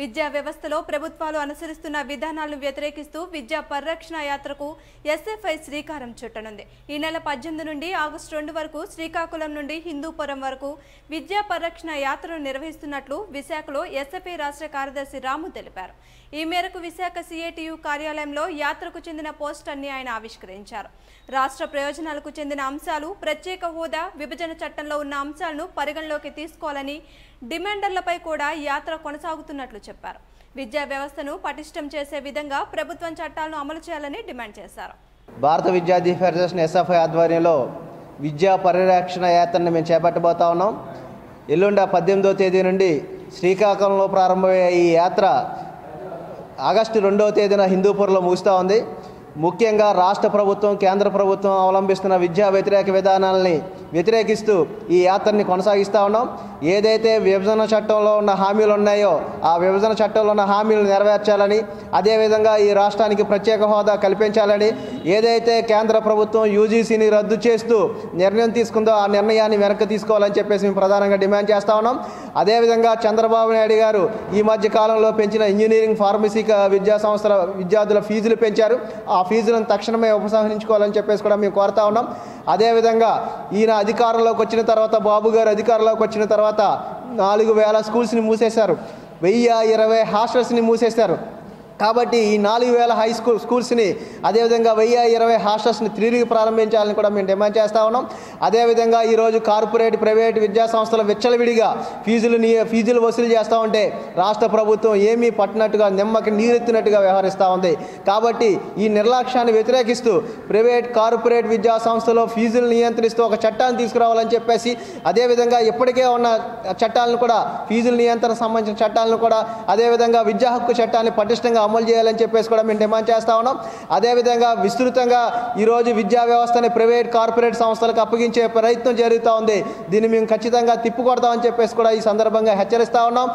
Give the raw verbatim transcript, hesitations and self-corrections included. విద్యా వ్యవస్థలో ప్రభుత్వాలు అనుసరిస్తున్న విధానాలను వ్యతిరేకిస్తూ విద్యా పరిరక్షణ యాత్రకు ఎస్ఎఫ్ఐ శ్రీకారం చుట్టనుంది. ఈ నెల పద్దెనిమిది నుండి ఆగస్టు రెండు వరకు శ్రీకాకుళం నుండి హిందూపురం వరకు విద్యా పరిరక్షణ యాత్రను నిర్వహిస్తున్నట్లు విశాఖలో ఎస్ఎఫ్ఐ రాష్ట్ర కార్యదర్శి రాము తెలిపారు. ఈ మేరకు విశాఖ సిఏటియు కార్యాలయంలో యాత్రకు చెందిన పోస్టర్ని ఆయన ఆవిష్కరించారు. రాష్ట్ర ప్రయోజనాలకు చెందిన అంశాలు, ప్రత్యేక హోదా, విభజన చట్టంలో ఉన్న అంశాలను పరిగణలోకి తీసుకోవాలని డిమాండర్లపై కూడా యాత్ర కొనసాగుతున్నట్లు చెప్పారు. విద్యా వ్యవస్థను పటిష్టం చేసే విధంగా ప్రభుత్వం చట్టాలను అమలు చేయాలని డిమాండ్ చేశారు. భారత విద్యార్థి ఫెడరేషన్ ఎస్ఎఫ్ఐ ఆధ్వర్యంలో విద్యా పరిరక్షణ యాత్రను మేము చేపట్టబోతా ఉన్నాం. ఎల్లుండి పద్దెనిమిదవ తేదీ నుండి శ్రీకాకుళంలో ప్రారంభమయ్యే ఈ యాత్ర ఆగస్టు రెండవ తేదీన హిందూపూర్లో ముగుస్తూ ఉంది. ముఖ్యంగా రాష్ట్ర ప్రభుత్వం, కేంద్ర ప్రభుత్వం అవలంబిస్తున్న విద్యా వ్యతిరేక విధానాలని వ్యతిరేకిస్తూ ఈ యాత్రని కొనసాగిస్తూ ఉన్నాం. ఏదైతే విభజన చట్టంలో ఉన్న హామీలు ఉన్నాయో ఆ విభజన చట్టంలో ఉన్న హామీలు నెరవేర్చాలని, అదేవిధంగా ఈ రాష్ట్రానికి ప్రత్యేక హోదా కల్పించాలని, ఏదైతే కేంద్ర ప్రభుత్వం యూజీసీని రద్దు చేస్తూ నిర్ణయం తీసుకుందో ఆ నిర్ణయాన్ని వెనక్కి తీసుకోవాలని చెప్పేసి మేము ప్రధానంగా డిమాండ్ చేస్తూ ఉన్నాం. అదేవిధంగా చంద్రబాబు నాయుడు గారు ఈ మధ్య కాలంలో పెంచిన ఇంజనీరింగ్, ఫార్మసీ విద్యా సంస్థల విద్యార్థుల ఫీజులు పెంచారు. ఆ ఫీజులను తక్షణమే ఉపసంహరించుకోవాలని చెప్పేసి కూడా మేము కోరుతా ఉన్నాం. అదేవిధంగా ఈయన అధికారంలోకి వచ్చిన తర్వాత, బాబు గారు అధికారంలోకి వచ్చిన తర్వాత నాలుగు వేల స్కూల్స్ని మూసేశారు, వెయ్యి ఇరవై హాస్టల్స్ని మూసేశారు. కాబట్టి ఈ నాలుగు వేల హై స్కూల్ స్కూల్స్ని అదేవిధంగా వెయ్యి ఇరవై హాస్టల్స్ని తిరిగి ప్రారంభించాలని కూడా మేము డిమాండ్ చేస్తూ ఉన్నాం. అదేవిధంగా ఈరోజు కార్పొరేట్, ప్రైవేట్ విద్యా సంస్థలు విచ్చలవిడిగా ఫీజులు ఫీజులు వసూలు చేస్తూ ఉంటే రాష్ట్ర ప్రభుత్వం ఏమీ పట్టినట్టుగా, నిమ్మకి నీరెత్తినట్టుగా వ్యవహరిస్తూ ఉంది. కాబట్టి ఈ నిర్లక్ష్యాన్ని వ్యతిరేకిస్తూ ప్రైవేట్, కార్పొరేట్ విద్యా సంస్థలో ఫీజులు నియంత్రిస్తూ ఒక చట్టాన్ని తీసుకురావాలని చెప్పేసి, అదేవిధంగా ఇప్పటికే ఉన్న చట్టాలను కూడా, ఫీజుల నియంత్రణకు సంబంధించిన చట్టాలను కూడా, అదేవిధంగా విద్యా హక్కు చట్టాన్ని పటిష్టంగా అమలు చేయాలని చెప్పేసి కూడా మేము డిమాండ్ చేస్తా ఉన్నాం. అదేవిధంగా విస్తృతంగా ఈరోజు విద్యా వ్యవస్థని ప్రైవేట్, కార్పొరేట్ సంస్థలకు అప్పగించే ప్రయత్నం జరుగుతూ ఉంది. దీన్ని మేము ఖచ్చితంగా తిప్పికొడతామని చెప్పేసి కూడా ఈ సందర్భంగా హెచ్చరిస్తా ఉన్నాం.